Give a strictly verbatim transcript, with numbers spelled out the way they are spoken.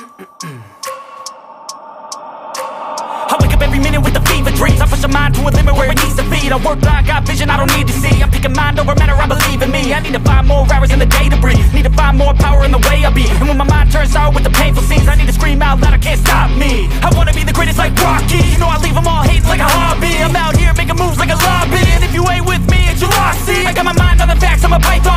I wake up every minute with a fever dreams. I push my mind to a limit where it needs to feed. I work blind, got vision I don't need to see. I'm picking mind over matter, I believe in me. I need to find more hours in the day to breathe. Need to find more power in the way I be. And when my mind turns out with the painful scenes, I need to scream out loud, I can't stop me. I wanna be the greatest like Rocky. You know I leave them all hating like a hobby. I'm out here making moves like a lobby. And if you ain't with me, it's your loss, see. I got my mind on the facts, I'm a python.